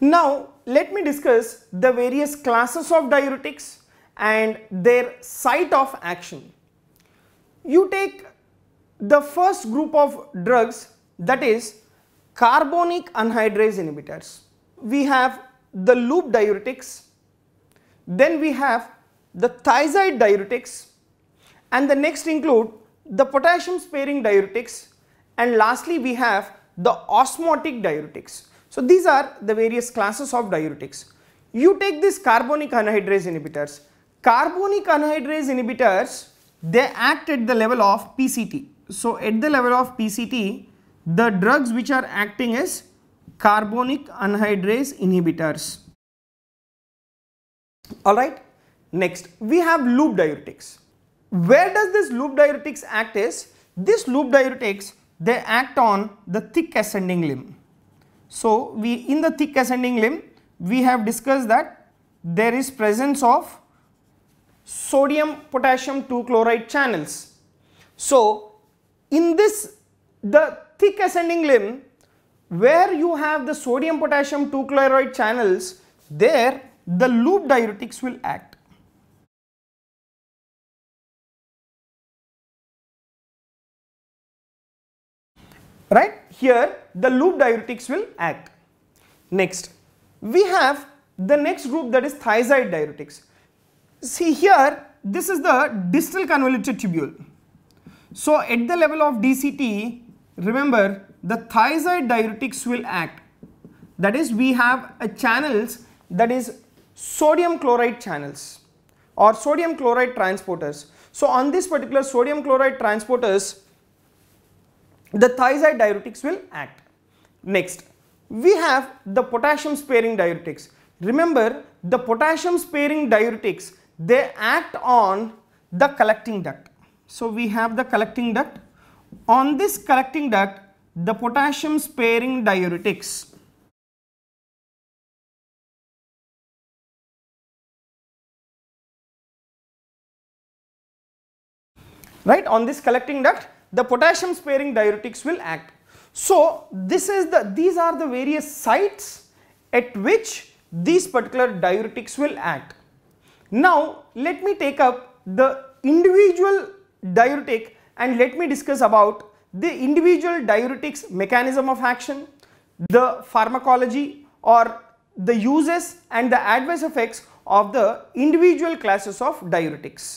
Now let me discuss the various classes of diuretics and their site of action. You take the first group of drugs, that is carbonic anhydrase inhibitors. We have the loop diuretics, then we have the thiazide diuretics, and the next include the potassium-sparing diuretics, and lastly we have the osmotic diuretics. So these are the various classes of diuretics. You take these carbonic anhydrase inhibitors. Carbonic anhydrase inhibitors, they act at the level of PCT. So at the level of PCT, the drugs which are acting as carbonic anhydrase inhibitors. Alright, next we have loop diuretics. Where does this loop diuretics act is? This loop diuretics, they act on the thick ascending limb. So in the thick ascending limb, we have discussed that there is presence of sodium potassium 2 chloride channels. So in this, the thick ascending limb, where you have the sodium potassium 2 chloride channels, there the loop diuretics will act. Right, here the loop diuretics will act. Next, we have the next group, that is thiazide diuretics. See here, this is the distal convoluted tubule. So at the level of DCT, remember the thiazide diuretics will act. That is, we have a channels, that is sodium chloride channels or sodium chloride transporters. So on this particular sodium chloride transporters, the thiazide diuretics will act. Next, we have the potassium-sparing diuretics. Remember, the potassium-sparing diuretics, they act on the collecting duct. So we have the collecting duct. On this collecting duct, the potassium-sparing diuretics. Right, on this collecting duct, the potassium sparing diuretics will act. So these are the various sites at which these particular diuretics will act. Now let me take up the individual diuretic and let me discuss about the individual diuretics mechanism of action, the pharmacology or the uses and the adverse effects of the individual classes of diuretics.